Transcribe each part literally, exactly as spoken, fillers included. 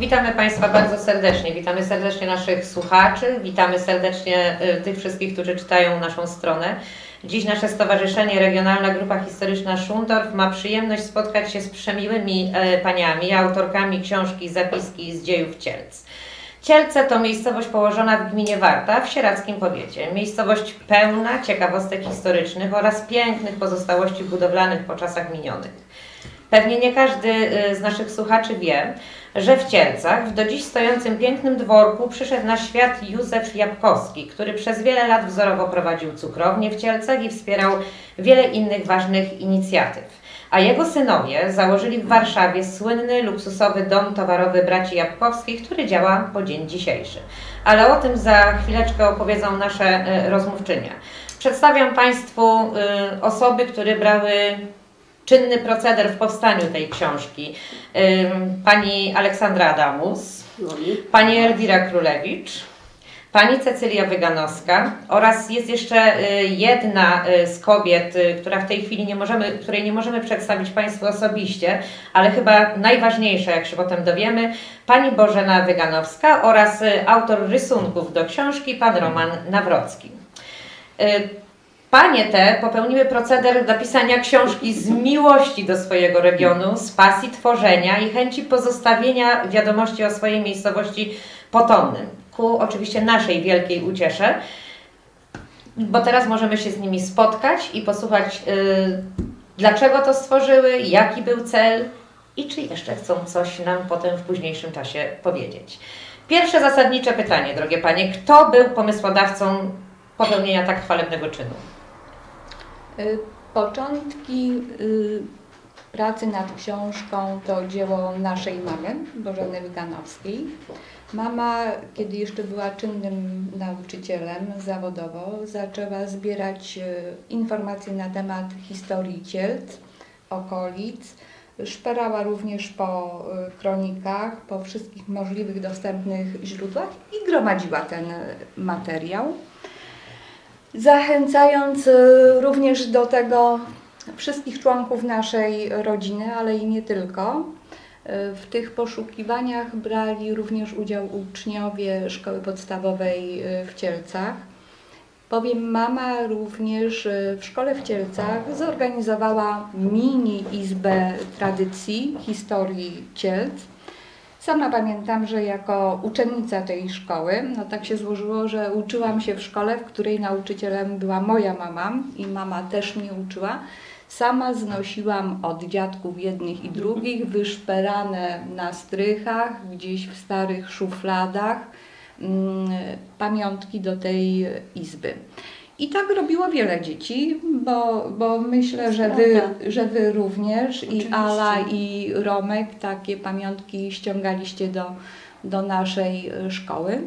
Witamy Państwa bardzo serdecznie. Witamy serdecznie naszych słuchaczy, witamy serdecznie tych wszystkich, którzy czytają naszą stronę. Dziś nasze Stowarzyszenie Regionalna Grupa Historyczna Schondorf ma przyjemność spotkać się z przemiłymi paniami, autorkami książki Zapiski z dziejów Cielc. Cielce to miejscowość położona w gminie Warta w Sieradzkim Powiecie. Miejscowość pełna ciekawostek historycznych oraz pięknych pozostałości budowlanych po czasach minionych. Pewnie nie każdy z naszych słuchaczy wie, że w Cielcach, w do dziś stojącym pięknym dworku, przyszedł na świat Józef Jabłkowski, który przez wiele lat wzorowo prowadził cukrownię w Cielcach i wspierał wiele innych ważnych inicjatyw. A jego synowie założyli w Warszawie słynny, luksusowy dom towarowy braci Jabłkowskich, który działa po dzień dzisiejszy. Ale o tym za chwileczkę opowiedzą nasze rozmówczynie. Przedstawiam Państwu osoby, które brały czynny proceder w powstaniu tej książki. Pani Aleksandra Adamus, pani Elwira Królewicz, pani Cecylia Wyganowska oraz jest jeszcze jedna z kobiet, która w tej chwili nie możemy, której nie możemy przedstawić Państwu osobiście, ale chyba najważniejsza, jak się potem dowiemy, pani Bożena Wyganowska oraz autor rysunków do książki, pan Roman Nawrocki. Panie te popełniły proceder napisania książki z miłości do swojego regionu, z pasji tworzenia i chęci pozostawienia wiadomości o swojej miejscowości potomnym. Ku oczywiście naszej wielkiej uciesze, bo teraz możemy się z nimi spotkać i posłuchać, yy, dlaczego to stworzyły, jaki był cel i czy jeszcze chcą coś nam potem w późniejszym czasie powiedzieć. Pierwsze zasadnicze pytanie, drogie Panie, kto był pomysłodawcą popełnienia tak chwalebnego czynu? Początki y, pracy nad książką to dzieło naszej mamy, Bożeny Wyganowskiej. Mama, kiedy jeszcze była czynnym nauczycielem zawodowo, zaczęła zbierać y, informacje na temat historii Cielc, okolic. Szperała również po y, kronikach, po wszystkich możliwych dostępnych źródłach i gromadziła ten materiał, zachęcając również do tego wszystkich członków naszej rodziny, ale i nie tylko. W tych poszukiwaniach brali również udział uczniowie Szkoły Podstawowej w Cielcach. Bowiem mama również w szkole w Cielcach zorganizowała mini izbę tradycji, historii Cielc. Sama pamiętam, że jako uczennica tej szkoły, no tak się złożyło, że uczyłam się w szkole, w której nauczycielem była moja mama i mama też mnie uczyła. Sama znosiłam od dziadków jednych i drugich, wyszperane na strychach, gdzieś w starych szufladach, hmm, pamiątki do tej izby. I tak robiło wiele dzieci, bo, bo myślę, że wy, że wy również, oczywiście, i Ala, i Romek takie pamiątki ściągaliście do, do naszej szkoły.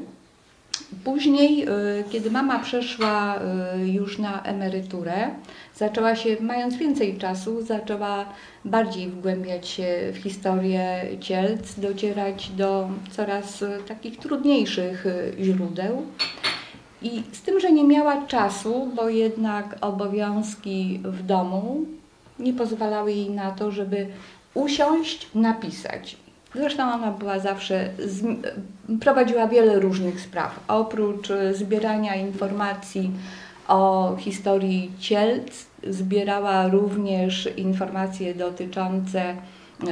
Później, kiedy mama przeszła już na emeryturę, zaczęła się, mając więcej czasu, zaczęła bardziej wgłębiać się w historię Cielc, docierać do coraz takich trudniejszych źródeł. I z tym, że nie miała czasu, bo jednak obowiązki w domu nie pozwalały jej na to, żeby usiąść, napisać. Zresztą ona była zawsze, prowadziła wiele różnych spraw. Oprócz zbierania informacji o historii Cielc, zbierała również informacje dotyczące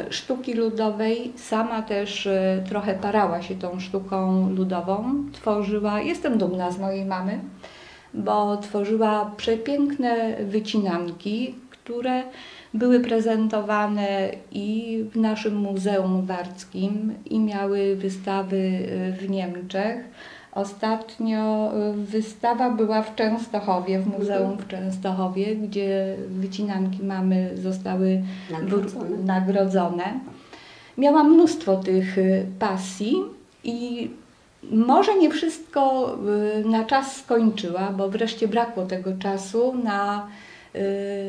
sztuki ludowej, sama też trochę parała się tą sztuką ludową, tworzyła, jestem dumna z mojej mamy, bo tworzyła przepiękne wycinanki, które były prezentowane i w naszym Muzeum Warckim i miały wystawy w Niemczech. Ostatnio wystawa była w Częstochowie, w Muzeum w Częstochowie, gdzie wycinanki mamy zostały nagrodzone. nagrodzone. Miałam mnóstwo tych pasji i może nie wszystko na czas skończyła, bo wreszcie brakło tego czasu na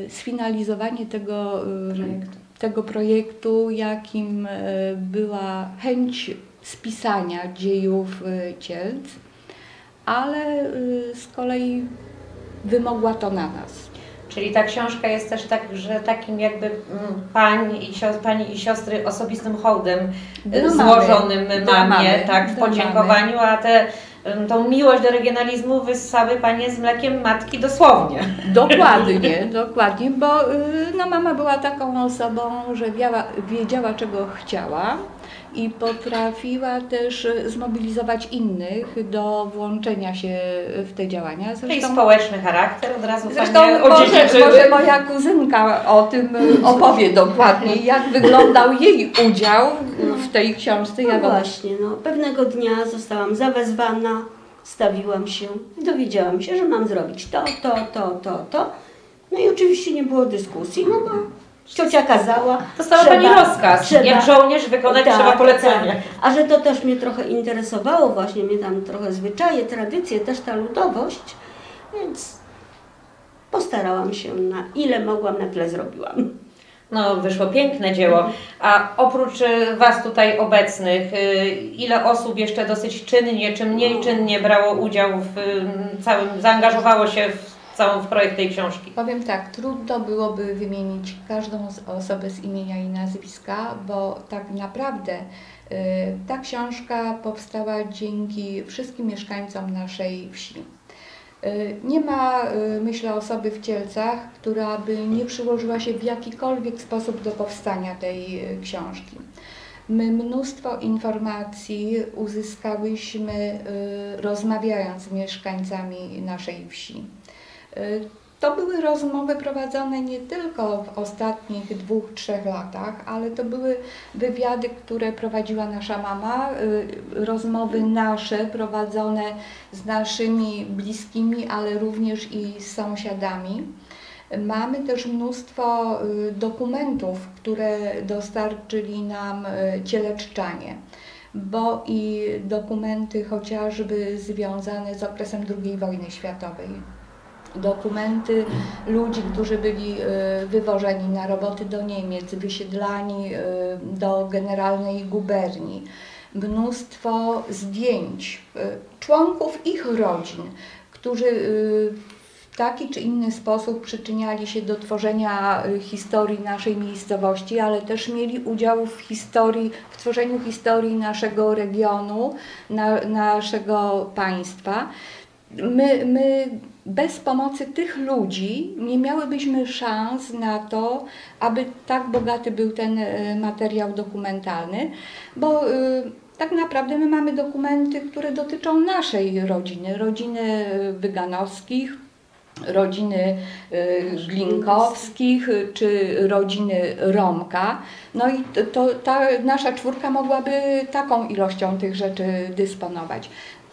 sfinalizowanie tego projektu, tego projektu jakim była chęć spisania dziejów Cielc, ale z kolei wymogła to na nas. Czyli ta książka jest też tak, że takim jakby pań i siostry, pani i siostry osobistym hołdem do złożonym mamy, mamie, mamy, tak, w podziękowaniu, mamy. A te, tą miłość do regionalizmu wyssały panie z mlekiem matki dosłownie. Dokładnie, dokładnie, bo no, mama była taką osobą, że wiała, wiedziała, czego chciała. I potrafiła też zmobilizować innych do włączenia się w te działania. Zresztą, i społeczny charakter od razu zresztą może, może moja kuzynka o tym opowie dokładnie, jak wyglądał jej udział w tej książce. No właśnie, no, pewnego dnia zostałam zawezwana, stawiłam się i dowiedziałam się, że mam zrobić to, to, to, to, to. No i oczywiście nie było dyskusji, no bo ciocia kazała. Dostała pani rozkaz, trzeba, jak żołnierz wykonać tak, trzeba polecenie. Tak. A że to też mnie trochę interesowało, właśnie mnie tam trochę zwyczaje, tradycje, też ta ludowość, więc postarałam się na ile mogłam, na tyle zrobiłam. No, wyszło piękne dzieło. A oprócz was tutaj obecnych, ile osób jeszcze dosyć czynnie, czy mniej czynnie brało udział w całym, zaangażowało się w w projekt tej książki? Powiem tak, trudno byłoby wymienić każdą z osobę z imienia i nazwiska, bo tak naprawdę y, ta książka powstała dzięki wszystkim mieszkańcom naszej wsi. Y, nie ma, y, myślę, osoby w Cielcach, która by nie przyłożyła się w jakikolwiek sposób do powstania tej y, książki. My mnóstwo informacji uzyskałyśmy y, rozmawiając z mieszkańcami naszej wsi. To były rozmowy prowadzone nie tylko w ostatnich dwóch, trzech latach, ale to były wywiady, które prowadziła nasza mama, rozmowy nasze prowadzone z naszymi bliskimi, ale również i z sąsiadami. Mamy też mnóstwo dokumentów, które dostarczyli nam cieleczczanie, bo i dokumenty chociażby związane z okresem drugiej wojny światowej. Dokumenty ludzi, którzy byli wywożeni na roboty do Niemiec, wysiedlani do Generalnej Guberni, mnóstwo zdjęć członków ich rodzin, którzy w taki czy inny sposób przyczyniali się do tworzenia historii naszej miejscowości, ale też mieli udział w historii, w tworzeniu historii naszego regionu, na, naszego państwa. My, my bez pomocy tych ludzi nie miałybyśmy szans na to, aby tak bogaty był ten materiał dokumentalny, bo tak naprawdę my mamy dokumenty, które dotyczą naszej rodziny, rodziny Wyganowskich, rodziny Glinkowskich czy rodziny Romka. No i to, to, ta nasza czwórka mogłaby taką ilością tych rzeczy dysponować.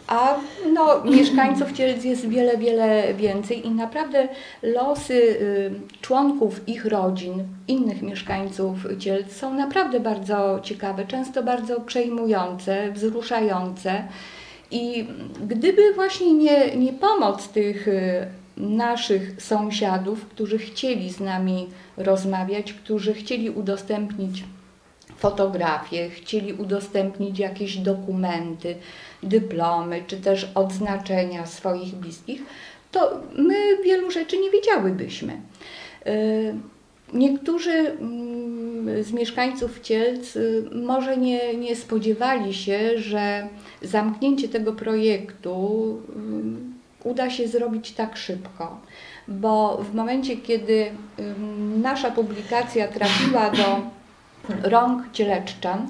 A no, mieszkańców Cielc jest wiele, wiele więcej i naprawdę losy y, członków ich rodzin, innych mieszkańców Cielc są naprawdę bardzo ciekawe, często bardzo przejmujące, wzruszające. I gdyby właśnie nie, nie pomoc tych y, naszych sąsiadów, którzy chcieli z nami rozmawiać, którzy chcieli udostępnić fotografie, chcieli udostępnić jakieś dokumenty, dyplomy, czy też odznaczenia swoich bliskich, to my wielu rzeczy nie wiedziałybyśmy. Niektórzy z mieszkańców Cielc może nie, nie spodziewali się, że zamknięcie tego projektu uda się zrobić tak szybko, bo w momencie, kiedy nasza publikacja trafiła do rąk cieleczczan,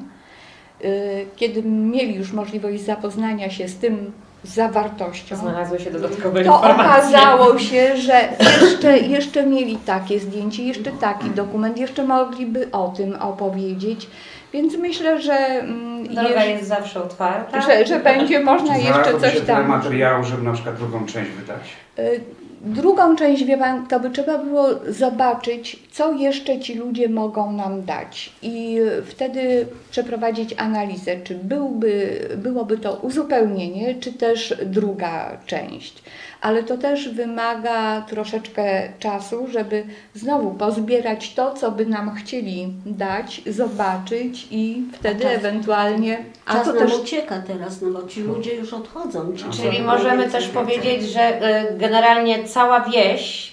kiedy mieli już możliwość zapoznania się z tym zawartością, znalazły się dodatkowe to informacje. Okazało się, że jeszcze, jeszcze mieli takie zdjęcie, jeszcze taki dokument, jeszcze mogliby o tym opowiedzieć, więc myślę, że droga jeż, jest zawsze otwarta, że, że będzie można Czy jeszcze coś się tam... materiał, żeby na przykład drugą część wydać? Drugą część, wie pan, to by trzeba było zobaczyć, co jeszcze ci ludzie mogą nam dać i wtedy przeprowadzić analizę, czy byłby, byłoby to uzupełnienie, czy też druga część. Ale to też wymaga troszeczkę czasu, żeby znowu pozbierać to, co by nam chcieli dać, zobaczyć i wtedy czas, ewentualnie... A czas to nam też ucieka teraz, no bo ci ludzie już odchodzą. Czyli możemy też powiedzieć, że generalnie cała wieś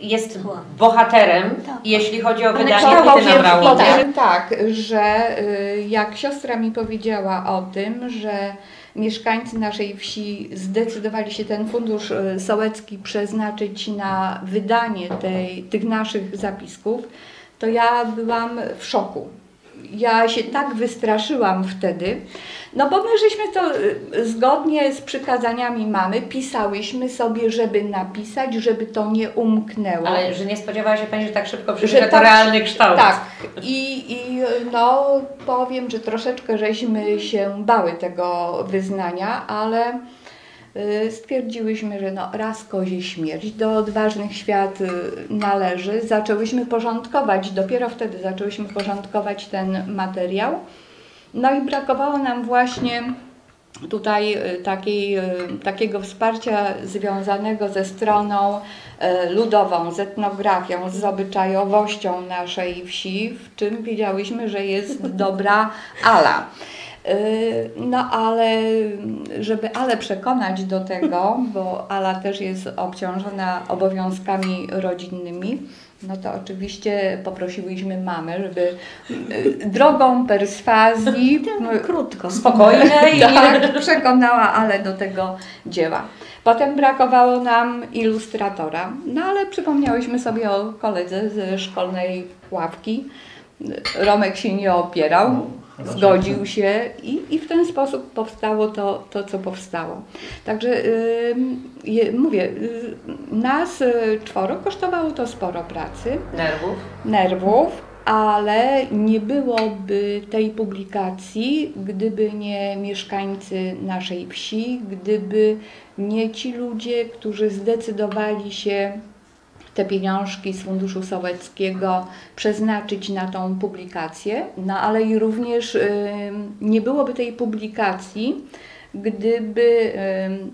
jest bohaterem, tak, jeśli chodzi o wydanie Elwira Królewicz. Powiem tak, że jak siostra mi powiedziała o tym, że mieszkańcy naszej wsi zdecydowali się ten fundusz sołecki przeznaczyć na wydanie tej, tych naszych zapisków, to ja byłam w szoku. Ja się tak wystraszyłam wtedy, no bo my żeśmy to zgodnie z przykazaniami mamy, pisałyśmy sobie, żeby napisać, żeby to nie umknęło. Ale że nie spodziewała się Pani, że tak szybko przyjdzie to tak, realny kształt. Tak. I, i no powiem, że troszeczkę żeśmy się bały tego wyznania, ale stwierdziłyśmy, że no raz kozie śmierć, do odważnych świat należy. Zaczęłyśmy porządkować, dopiero wtedy zaczęłyśmy porządkować ten materiał. No i brakowało nam właśnie tutaj takiej, takiego wsparcia związanego ze stroną ludową, z etnografią, z obyczajowością naszej wsi, w czym wiedziałyśmy, że jest dobra ala. No ale, żeby Ale przekonać do tego, bo Ala też jest obciążona obowiązkami rodzinnymi, no to oczywiście poprosiłyśmy mamę, żeby drogą perswazji, krótko, spokojnej, tak, przekonała Ale do tego dzieła. Potem brakowało nam ilustratora, no ale przypomniałyśmy sobie o koledze ze szkolnej ławki. Romek się nie opierał. Zgodził się i, i w ten sposób powstało to, to co powstało. Także yy, mówię, yy, nas czworo kosztowało to sporo pracy, nerwów, nerwów, ale nie byłoby tej publikacji, gdyby nie mieszkańcy naszej wsi, gdyby nie ci ludzie, którzy zdecydowali się te pieniążki z Funduszu Sołeckiego przeznaczyć na tą publikację, no ale i również y, nie byłoby tej publikacji, gdyby y,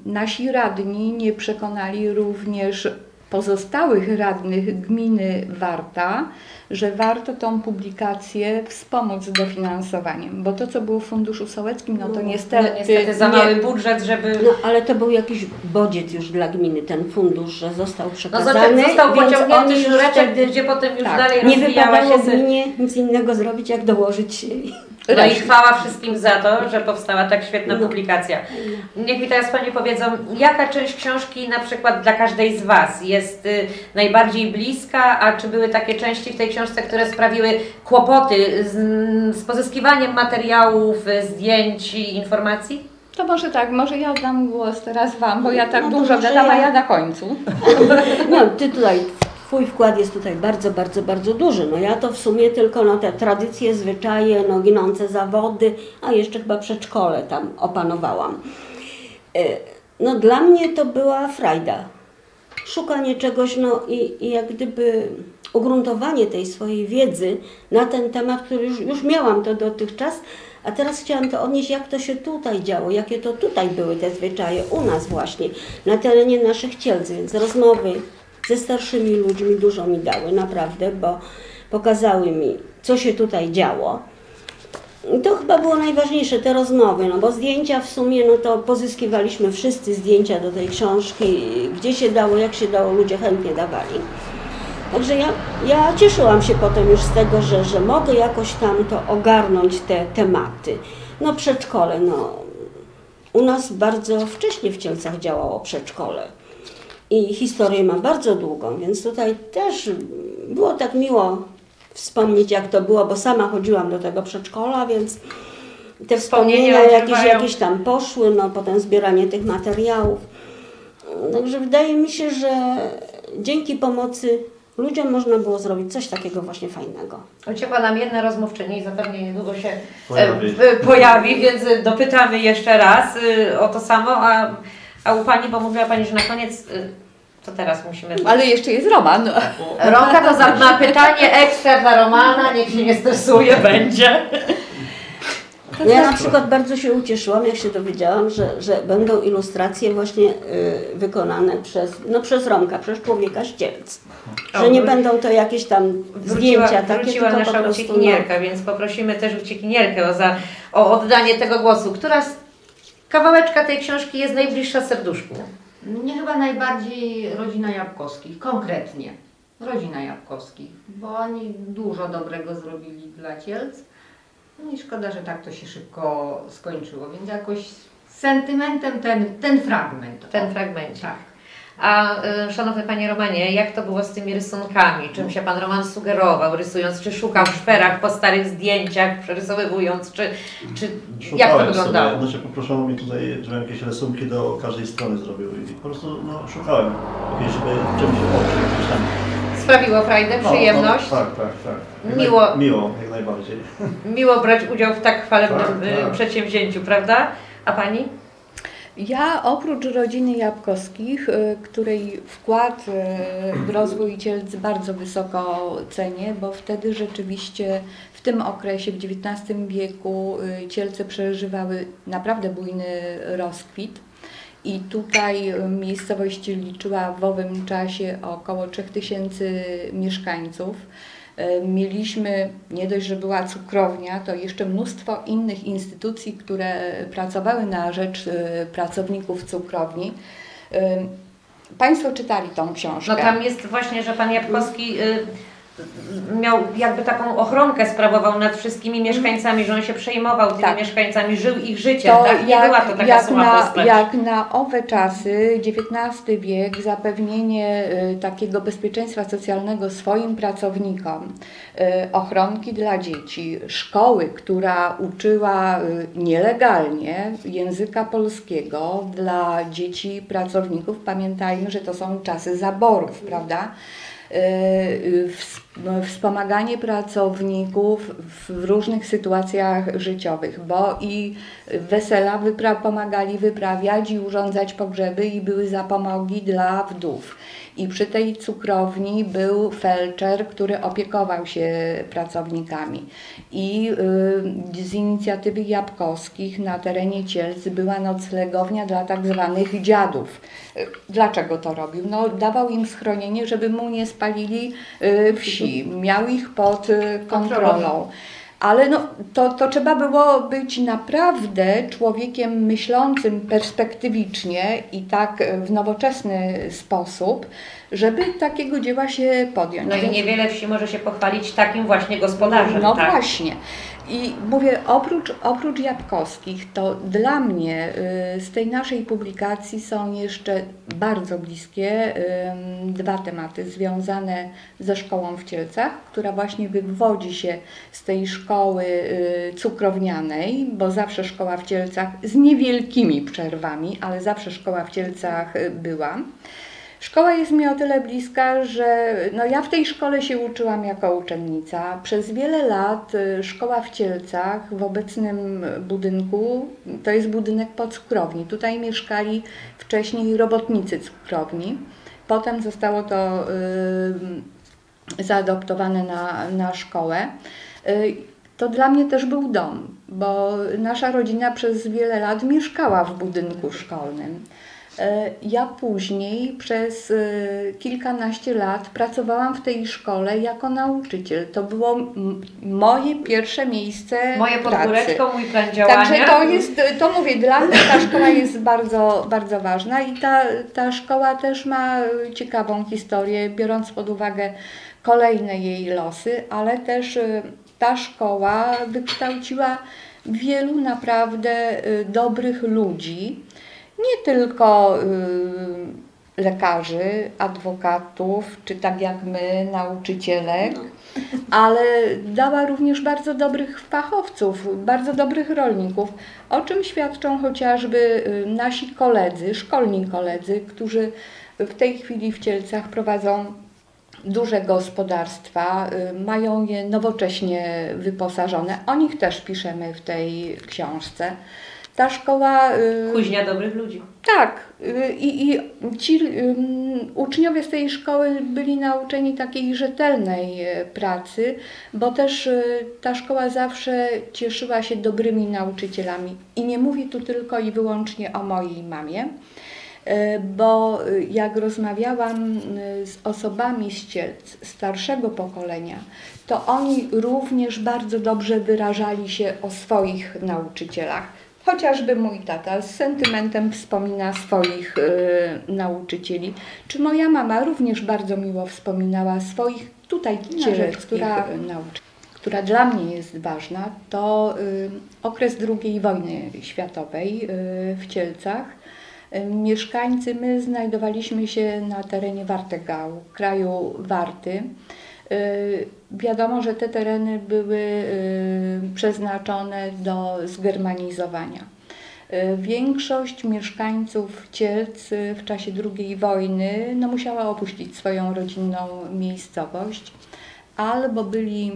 nasi radni nie przekonali również pozostałych radnych gminy Warta, że warto tą publikację wspomóc dofinansowaniem, bo to, co było w Funduszu Sołeckim, no to niestety, no, niestety za mały nie, budżet, żeby... No, ale to był jakiś bodziec już dla gminy, ten fundusz, że został przekazany. No, został pociągnięty żureczek, gdzie potem już tak, dalej rozwijała się... Nie wypadało gminie nic innego zrobić, jak dołożyć... No i chwała wszystkim za to, że powstała tak świetna publikacja. Niech mi teraz Pani powiedzą, jaka część książki na przykład dla każdej z Was jest y, najbardziej bliska, a czy były takie części w tej książce, które sprawiły kłopoty z, z pozyskiwaniem materiałów, zdjęć i informacji? To może tak, może ja oddam głos teraz Wam, bo ja tak no dużo gadam, ja... a ja na końcu. No, Ty tutaj... Twój wkład jest tutaj bardzo, bardzo, bardzo duży. No ja to w sumie tylko no, te tradycje, zwyczaje, no, ginące zawody, a jeszcze chyba przedszkole tam opanowałam. No dla mnie to była frajda. Szukanie czegoś, no i, i jak gdyby ugruntowanie tej swojej wiedzy na ten temat, który już, już miałam to dotychczas, a teraz chciałam to odnieść, jak to się tutaj działo, jakie to tutaj były te zwyczaje u nas właśnie, na terenie naszych Cielc, więc rozmowy ze starszymi ludźmi dużo mi dały, naprawdę, bo pokazały mi, co się tutaj działo. I to chyba było najważniejsze, te rozmowy, no bo zdjęcia w sumie, no to pozyskiwaliśmy wszyscy zdjęcia do tej książki, gdzie się dało, jak się dało, ludzie chętnie dawali. Także ja, ja cieszyłam się potem już z tego, że, że mogę jakoś tam to ogarnąć, te tematy. No przedszkole, no u nas bardzo wcześnie w Cielcach działało przedszkole. I historię ma bardzo długą, więc tutaj też było tak miło wspomnieć, jak to było, bo sama chodziłam do tego przedszkola, więc te wspomnienia jakieś, jakieś tam poszły, no potem zbieranie tych materiałów. Także wydaje mi się, że dzięki pomocy ludziom można było zrobić coś takiego właśnie fajnego. Uciekła nam jedna rozmówczyni i zapewne niedługo się pojawi. pojawi, więc dopytamy jeszcze raz o to samo. A A u Pani, bo mówiła Pani, że na koniec, to teraz musimy... Ale jeszcze jest Roman. Romka to za, na pytanie ekstra dla Romana, niech się nie stresuje, będzie. Ja na przykład bardzo się ucieszyłam, jak się dowiedziałam, że, że będą ilustracje właśnie y, wykonane przez, no, przez Romka, przez człowieka z Cielc. Że nie będą to jakieś tam wróciła, zdjęcia takie, wróciła tylko nasza po prostu, uciekinierka, no. Więc poprosimy też uciekinierkę o, za, o oddanie tego głosu. Która Kawałeczka tej książki jest najbliższa serduszku. Mnie chyba najbardziej rodzina Jabłkowskich, konkretnie rodzina Jabłkowskich, bo oni dużo dobrego zrobili dla Cielc. No i szkoda, że tak to się szybko skończyło, więc jakoś z sentymentem ten, ten fragment. Ten fragment, tak. A szanowny panie Romanie, jak to było z tymi rysunkami? Czym się pan Roman sugerował, rysując? Czy szukał w szperach, po starych zdjęciach, przerysowywując? Czy, czy jak to wyglądało? Sobie, znaczy poproszono mnie tutaj, żebym jakieś rysunki do każdej strony zrobił i po prostu no, szukałem, żeby czymś się tam. Sprawiło frajdę, przyjemność? No, no, tak, tak, tak. Miło, miło, jak najbardziej. Miło brać udział w tak chwalebnym tak, tak. przedsięwzięciu, prawda? A pani? Ja oprócz rodziny Jabłkowskich, której wkład w rozwój Cielc bardzo wysoko cenię, bo wtedy rzeczywiście w tym okresie, w dziewiętnastym wieku, Cielce przeżywały naprawdę bujny rozkwit i tutaj miejscowość liczyła w owym czasie około trzech tysięcy mieszkańców. Mieliśmy, nie dość, że była cukrownia, to jeszcze mnóstwo innych instytucji, które pracowały na rzecz pracowników cukrowni. Państwo czytali tą książkę. No tam jest właśnie, że pan Jabłkowski miał jakby taką ochronkę, sprawował nad wszystkimi mieszkańcami, że on się przejmował tymi tak. mieszkańcami, żył ich życiem. To tak? Nie jak, była to taka jak suma postać. Jak na owe czasy, dziewiętnasty wiek, zapewnienie y, takiego bezpieczeństwa socjalnego swoim pracownikom, y, ochronki dla dzieci, szkoły, która uczyła y, nielegalnie języka polskiego dla dzieci pracowników. Pamiętajmy, że to są czasy zaborów, prawda? Wspomaganie pracowników w różnych sytuacjach życiowych, bo i wesela wypra pomagali wyprawiać i urządzać pogrzeby i były zapomogi dla wdów. I przy tej cukrowni był felczer, który opiekował się pracownikami. I z inicjatywy Jabłkowskich na terenie Cielc była noclegownia dla tak zwanych dziadów. Dlaczego to robił? No, dawał im schronienie, żeby mu nie spalili wsi. Miał ich pod kontrolą. Ale no, to, to trzeba było być naprawdę człowiekiem myślącym perspektywicznie i tak w nowoczesny sposób, żeby takiego dzieła się podjąć. No i niewiele wsi może się pochwalić takim właśnie gospodarzem. No tak? właśnie. I mówię, oprócz, oprócz Jabłkowskich, to dla mnie y, z tej naszej publikacji są jeszcze bardzo bliskie y, dwa tematy związane ze szkołą w Cielcach, która właśnie wywodzi się z tej szkoły y, cukrownianej, bo zawsze szkoła w Cielcach z niewielkimi przerwami, ale zawsze szkoła w Cielcach była. Szkoła jest mi o tyle bliska, że no ja w tej szkole się uczyłam jako uczennica. Przez wiele lat szkoła w Cielcach w obecnym budynku, to jest budynek po cukrowni. Tutaj mieszkali wcześniej robotnicy cukrowni. Potem zostało to yy, zaadoptowane na, na szkołę. Yy, to dla mnie też był dom, bo nasza rodzina przez wiele lat mieszkała w budynku szkolnym. Ja później przez kilkanaście lat pracowałam w tej szkole jako nauczyciel. To było moje pierwsze miejsce moje podgóreczko, mój plan działania. Także to jest, to mówię, dla mnie ta szkoła jest bardzo, bardzo ważna i ta, ta szkoła też ma ciekawą historię, biorąc pod uwagę kolejne jej losy, ale też ta szkoła wykształciła wielu naprawdę dobrych ludzi. Nie tylko y, lekarzy, adwokatów, czy tak jak my, nauczycielek, ale dała również bardzo dobrych fachowców, bardzo dobrych rolników, o czym świadczą chociażby nasi koledzy, szkolni koledzy, którzy w tej chwili w Cielcach prowadzą duże gospodarstwa, y, mają je nowocześnie wyposażone. O nich też piszemy w tej książce. Ta szkoła... Kuźnia dobrych ludzi. Tak. I, i ci um, uczniowie z tej szkoły byli nauczeni takiej rzetelnej pracy, bo też y, ta szkoła zawsze cieszyła się dobrymi nauczycielami. I nie mówię tu tylko i wyłącznie o mojej mamie, y, bo jak rozmawiałam z osobami z Cielc, starszego pokolenia, to oni również bardzo dobrze wyrażali się o swoich nauczycielach. Chociażby mój tata z sentymentem wspomina swoich y, nauczycieli. Czy moja mama również bardzo miło wspominała swoich tutaj cieleckich, która, która dla mnie jest ważna, to y, okres drugiej wojny światowej y, w Cielcach. Y, mieszkańcy, my znajdowaliśmy się na terenie Wartegau, kraju Warty. Wiadomo, że te tereny były przeznaczone do zgermanizowania. Większość mieszkańców Cielc w czasie drugiej wojny no, musiała opuścić swoją rodzinną miejscowość, albo byli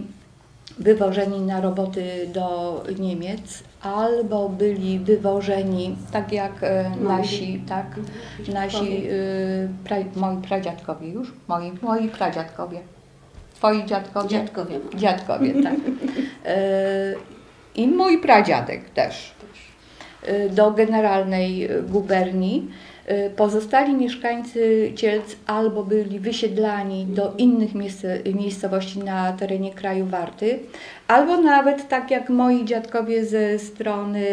wywożeni na roboty do Niemiec, albo byli wywożeni, tak jak nasi, tak, nasi pra, moi pradziadkowie już, moi, moi pradziadkowie. Twoi dziadkowie? Dziadkowie. Dziadkowie, tak. I mój pradziadek też. Do Generalnej Guberni. Pozostali mieszkańcy Cielc albo byli wysiedlani do innych miejscowości na terenie kraju Warty, albo nawet, tak jak moi dziadkowie ze strony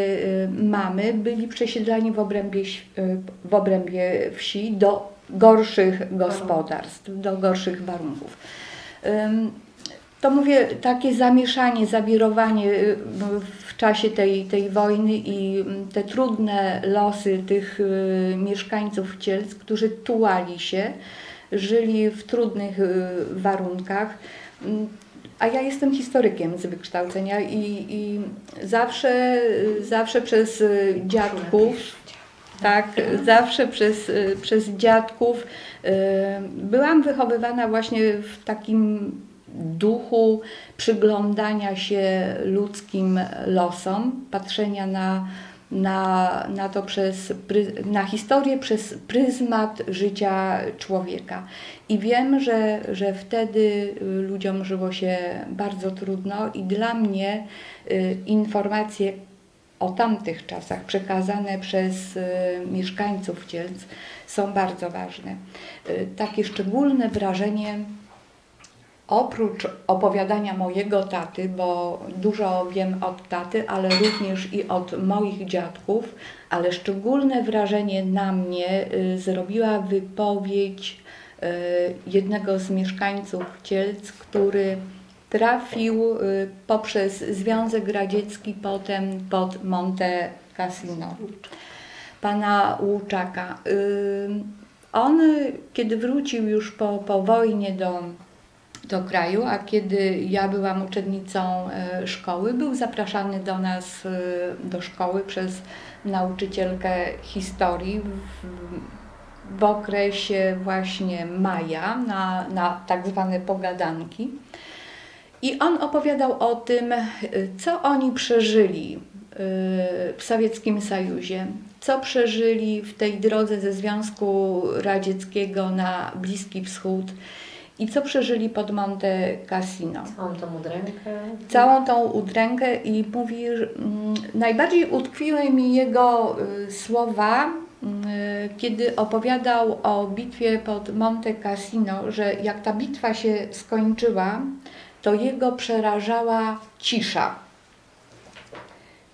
mamy, byli przesiedlani w obrębie, w obrębie wsi do gorszych gospodarstw, do gorszych warunków. To mówię, takie zamieszanie, zawirowanie w czasie tej, tej wojny i te trudne losy tych mieszkańców Cielc, którzy tułali się, żyli w trudnych warunkach. A ja jestem historykiem z wykształcenia i, i zawsze, zawsze przez dziadków... Tak, zawsze przez, przez dziadków byłam wychowywana właśnie w takim duchu przyglądania się ludzkim losom, patrzenia na, na, na to przez, na historię przez pryzmat życia człowieka. I wiem, że, że wtedy ludziom żyło się bardzo trudno i dla mnie informacje o tamtych czasach przekazane przez y, mieszkańców Cielc są bardzo ważne. Y, takie szczególne wrażenie, oprócz opowiadania mojego taty, bo dużo wiem od taty, ale również i od moich dziadków, ale szczególne wrażenie na mnie y, zrobiła wypowiedź y, jednego z mieszkańców Cielc, który trafił poprzez Związek Radziecki potem pod Monte Cassino, pana Łuczaka. On, kiedy wrócił już po, po wojnie do, do kraju, a kiedy ja byłam uczennicą szkoły, był zapraszany do nas do szkoły przez nauczycielkę historii w, w okresie właśnie maja na, na tak zwane pogadanki. I on opowiadał o tym, co oni przeżyli w Sowieckim Sojuzie, co przeżyli w tej drodze ze Związku Radzieckiego na Bliski Wschód i co przeżyli pod Monte Cassino. Całą tą udrękę. Całą tą udrękę i mówi, że najbardziej utkwiły mi jego słowa, kiedy opowiadał o bitwie pod Monte Cassino, że jak ta bitwa się skończyła, to jego przerażała cisza.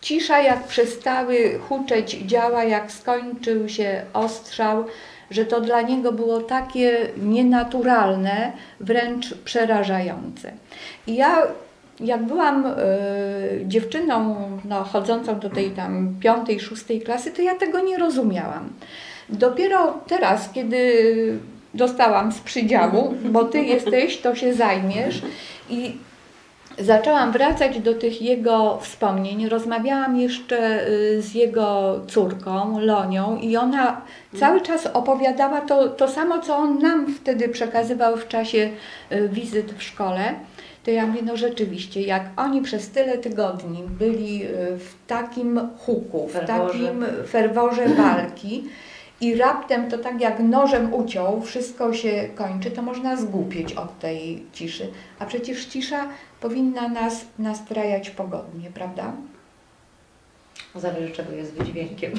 Cisza, jak przestały huczeć działa, jak skończył się ostrzał, że to dla niego było takie nienaturalne, wręcz przerażające. I ja, jak byłam y, dziewczyną no, chodzącą do tej tam piątej, szóstej klasy, to ja tego nie rozumiałam. Dopiero teraz, kiedy dostałam z przydziału, bo ty jesteś, to się zajmiesz. I zaczęłam wracać do tych jego wspomnień. Rozmawiałam jeszcze z jego córką, Lonią, i ona cały czas opowiadała to, to samo, co on nam wtedy przekazywał w czasie wizyt w szkole. To ja mówię, no rzeczywiście, jak oni przez tyle tygodni byli w takim huku, w ferworze. takim ferworze walki, i raptem to tak jak nożem uciął, wszystko się kończy, to można zgłupieć od tej ciszy. A przecież cisza powinna nas nastrajać pogodnie, prawda? Zależy, czego jest wydźwiękiem.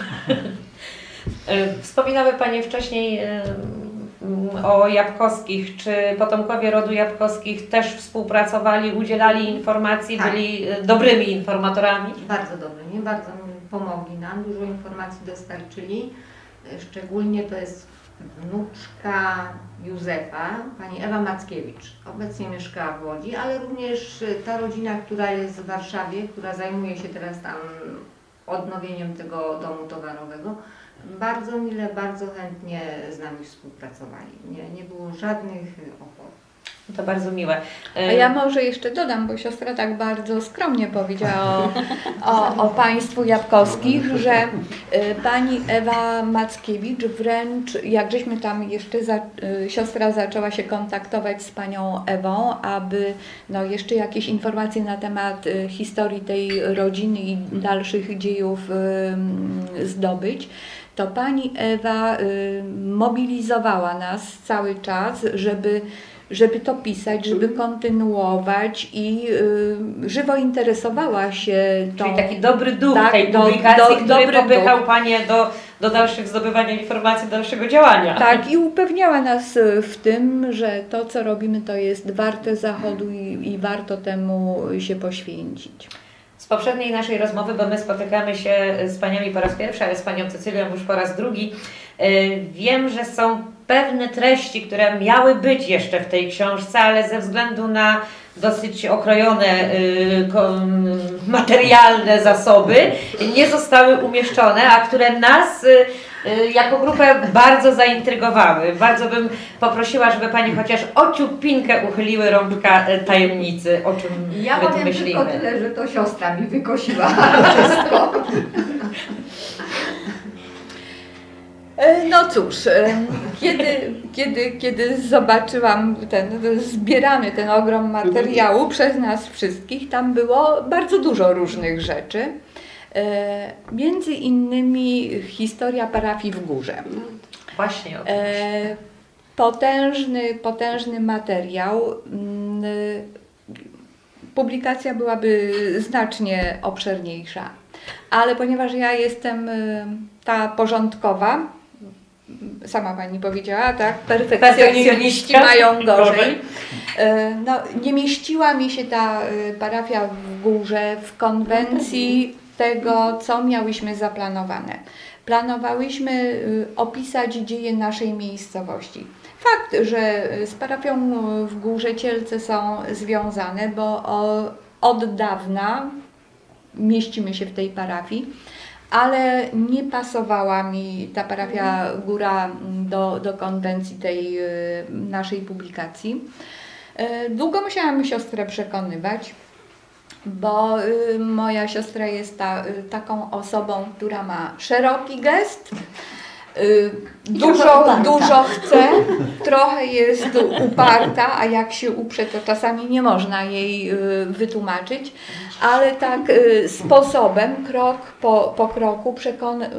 Wspominały Panie wcześniej o Jabłkowskich. Czy potomkowie rodu Jabłkowskich też współpracowali, udzielali informacji, tak. byli dobrymi informatorami? Bardzo dobrymi, bardzo dobrymi. pomogli nam, dużo informacji dostarczyli. Szczególnie to jest wnuczka Józefa, pani Ewa Mackiewicz. Obecnie mieszka w Łodzi, ale również ta rodzina, która jest w Warszawie, która zajmuje się teraz tam odnowieniem tego domu towarowego, bardzo mile, bardzo chętnie z nami współpracowali. Nie, nie było żadnych oporów. To bardzo miłe. A ja może jeszcze dodam, bo siostra tak bardzo skromnie powiedziała o, o, o państwu Jabłkowskich, że pani Ewa Mackiewicz wręcz, jak żeśmy tam jeszcze, za, siostra zaczęła się kontaktować z panią Ewą, aby no, jeszcze jakieś informacje na temat historii tej rodziny i dalszych dziejów zdobyć, to pani Ewa mobilizowała nas cały czas, żeby żeby to pisać, żeby kontynuować i y, żywo interesowała się tą... Czyli taki dobry duch tak, tej publikacji, do, do, który popychał Panie do, do dalszych zdobywania informacji, dalszego działania. Tak, i upewniała nas w tym, że to, co robimy, to jest warte zachodu i, i warto temu się poświęcić. Z poprzedniej naszej rozmowy, bo my spotykamy się z Paniami po raz pierwszy, ale z Panią Cecylią już po raz drugi, y, wiem, że są pewne treści, które miały być jeszcze w tej książce, ale ze względu na dosyć okrojone y, kom, materialne zasoby nie zostały umieszczone, a które nas y, y, jako grupę bardzo zaintrygowały. Bardzo bym poprosiła, żeby Pani chociaż o ciupinkę uchyliły rąbka tajemnicy, o czym ja my tu myślimy. Ja powiem tylko tyle, że to siostra mi wykosiła wszystko. No cóż, kiedy, kiedy, kiedy zobaczyłam, ten, zbieramy ten ogrom materiału przez nas wszystkich, tam było bardzo dużo różnych rzeczy. Między innymi historia parafii w Górze. Właśnie. Potężny, potężny materiał. Publikacja byłaby znacznie obszerniejsza, ale ponieważ ja jestem ta porządkowa, sama Pani powiedziała, tak? Perfekcjoniści mają gorzej. No, nie mieściła mi się ta parafia w Górze w konwencji tego, co miałyśmy zaplanowane. Planowałyśmy opisać dzieje naszej miejscowości. Fakt, że z parafią w Górze Cielce są związane, bo od dawna mieścimy się w tej parafii, ale nie pasowała mi ta parafia Góra do, do konwencji tej naszej publikacji. Długo musiałam siostrę przekonywać, bo moja siostra jest ta, taką osobą, która ma szeroki gest, dużo, dużo chce, trochę jest uparta, a jak się uprze, to czasami nie można jej wytłumaczyć, ale tak sposobem, krok po, po kroku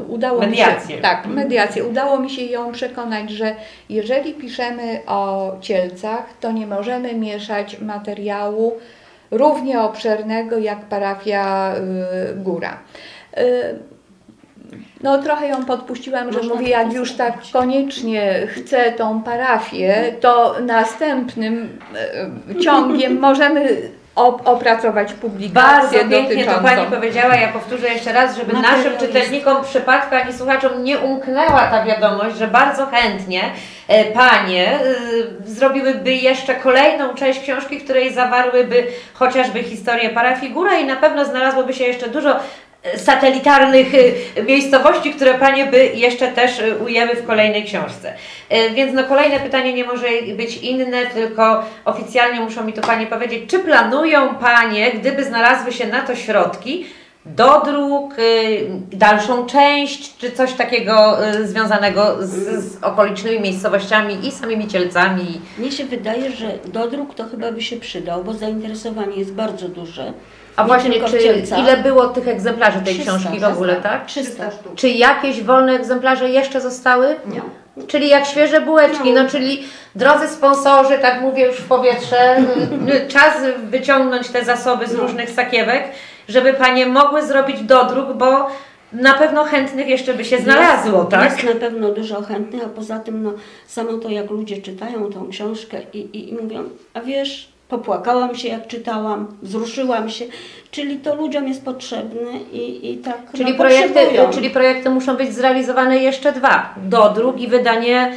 udało mi się, tak, mediację, udało mi się ją przekonać, że jeżeli piszemy o Cielcach, to nie możemy mieszać materiału równie obszernego jak parafia Góra. No trochę ją podpuściłam, że mówię, jak już tak koniecznie chcę tą parafię, to następnym ciągiem możemy opracować publikację dotyczącą. Bardzo pięknie to Pani powiedziała, ja powtórzę jeszcze raz, żeby naszym czytelnikom, przypadkom i słuchaczom nie umknęła ta wiadomość, że bardzo chętnie Panie zrobiłyby jeszcze kolejną część książki, której zawarłyby chociażby historię parafii Góra i na pewno znalazłoby się jeszcze dużo satelitarnych miejscowości, które Panie by jeszcze też ujęły w kolejnej książce. Więc no kolejne pytanie nie może być inne, tylko oficjalnie muszą mi to Panie powiedzieć, czy planują Panie, gdyby znalazły się na to środki, dodruk, dalszą część, czy coś takiego związanego z, z okolicznymi miejscowościami i samymi Cielcami? Mnie się wydaje, że dodruk to chyba by się przydał, bo zainteresowanie jest bardzo duże. A nie właśnie, czy ile było tych egzemplarzy tej trzysta, książki w ogóle, tak? trzysta sztuk. Czy jakieś wolne egzemplarze jeszcze zostały? Nie. Czyli jak świeże bułeczki, no czyli drodzy sponsorzy, tak mówię już w powietrze, czas wyciągnąć te zasoby z różnych sakiewek, żeby Panie mogły zrobić dodruk, bo na pewno chętnych jeszcze by się znalazło, jest, tak? Jest na pewno dużo chętnych, a poza tym no, samo to, jak ludzie czytają tą książkę i, i, i mówią, a wiesz, popłakałam się, jak czytałam, wzruszyłam się, czyli to ludziom jest potrzebne i, i tak czyli no, projekty, czyli projekty muszą być zrealizowane jeszcze dwa, dodruk i wydanie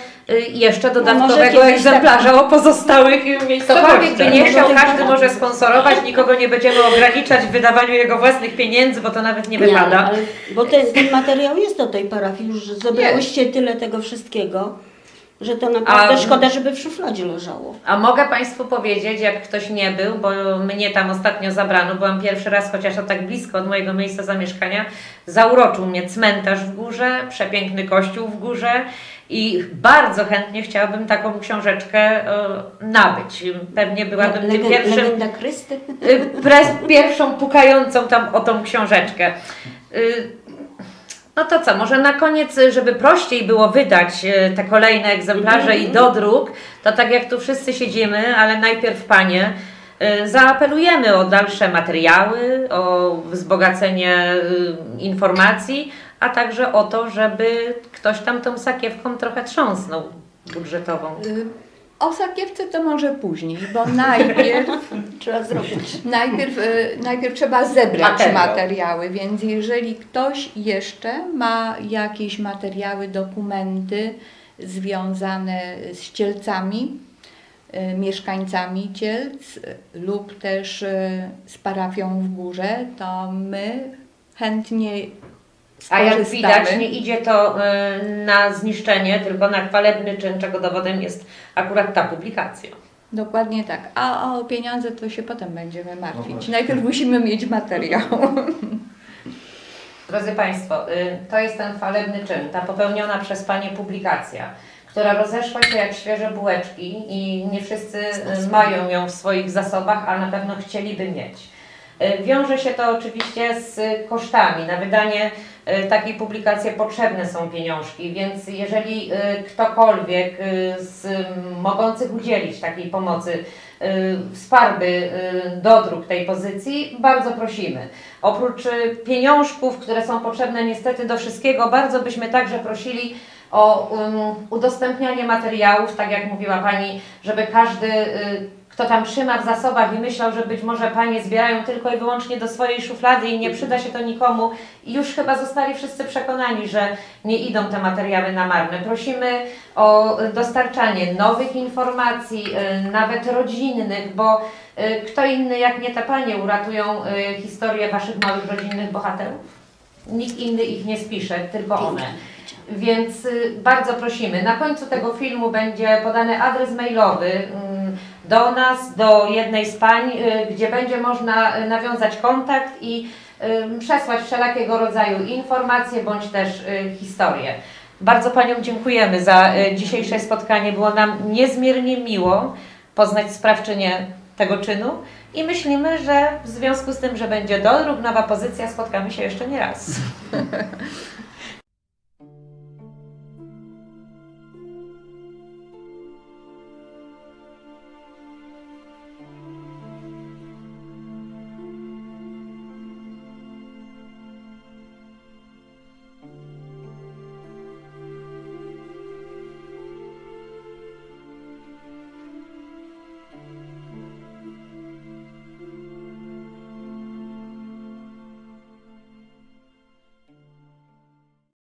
jeszcze dodatkowego no egzemplarza tak... o pozostałych miejscowościach. Ktokolwiek by nie chciał, każdy może sponsorować, nikogo nie będziemy ograniczać w wydawaniu jego własnych pieniędzy, bo to nawet nie wypada. Nie, ale, bo ten, ten materiał jest do tej parafii, już zebrałyście tyle tego wszystkiego, że to naprawdę a, szkoda, żeby w szufladzie leżało. A mogę Państwu powiedzieć, jak ktoś nie był, bo mnie tam ostatnio zabrano, byłam pierwszy raz, chociaż to tak blisko od mojego miejsca zamieszkania, zauroczył mnie cmentarz w górze, przepiękny kościół w górze i bardzo chętnie chciałabym taką książeczkę e, nabyć. Pewnie byłabym le, tym le, pierwszym, pres, pierwszą pukającą tam o tą książeczkę. E, No to co, może na koniec, żeby prościej było wydać te kolejne egzemplarze i dodruk, to tak jak tu wszyscy siedzimy, ale najpierw Panie, zaapelujemy o dalsze materiały, o wzbogacenie informacji, a także o to, żeby ktoś tam tą sakiewką trochę trząsnął budżetową. O sakiewce to może później, bo najpierw trzeba zrobić. Najpierw, najpierw trzeba zebrać Materiał. materiały, więc jeżeli ktoś jeszcze ma jakieś materiały, dokumenty związane z Cielcami, mieszkańcami Cielc lub też z parafią w górze, to my chętnie skorzystamy. A jak widać, nie idzie to y, na zniszczenie, tylko na chwalebny czyn, czego dowodem jest akurat ta publikacja. Dokładnie tak. A o pieniądze to się potem będziemy martwić. No najpierw musimy mieć materiał. Drodzy Państwo, y, to jest ten chwalebny czyn, ta popełniona przez Panie publikacja, która rozeszła się jak świeże bułeczki i nie wszyscy y, mają ją w swoich zasobach, a na pewno chcieliby mieć. Wiąże się to oczywiście z kosztami. Na wydanie takiej publikacji potrzebne są pieniążki, więc jeżeli ktokolwiek z mogących udzielić takiej pomocy wsparłby dodruk tej pozycji, bardzo prosimy. Oprócz pieniążków, które są potrzebne niestety do wszystkiego, bardzo byśmy także prosili o udostępnianie materiałów, tak jak mówiła Pani, żeby każdy kto tam trzyma w zasobach i myślał, że być może Panie zbierają tylko i wyłącznie do swojej szuflady i nie przyda się to nikomu. I już chyba zostali wszyscy przekonani, że nie idą te materiały na marne. Prosimy o dostarczanie nowych informacji, nawet rodzinnych, bo kto inny jak nie te Panie uratują historię Waszych małych rodzinnych bohaterów. Nikt inny ich nie spisze, tylko one. Więc bardzo prosimy. Na końcu tego filmu będzie podany adres mailowy do nas, do jednej z pań, gdzie będzie można nawiązać kontakt i przesłać wszelkiego rodzaju informacje bądź też historie. Bardzo Paniom dziękujemy za dzisiejsze spotkanie. Było nam niezmiernie miło poznać sprawczynię tego czynu i myślimy, że w związku z tym, że będzie dodruk, nowa pozycja, spotkamy się jeszcze nie raz.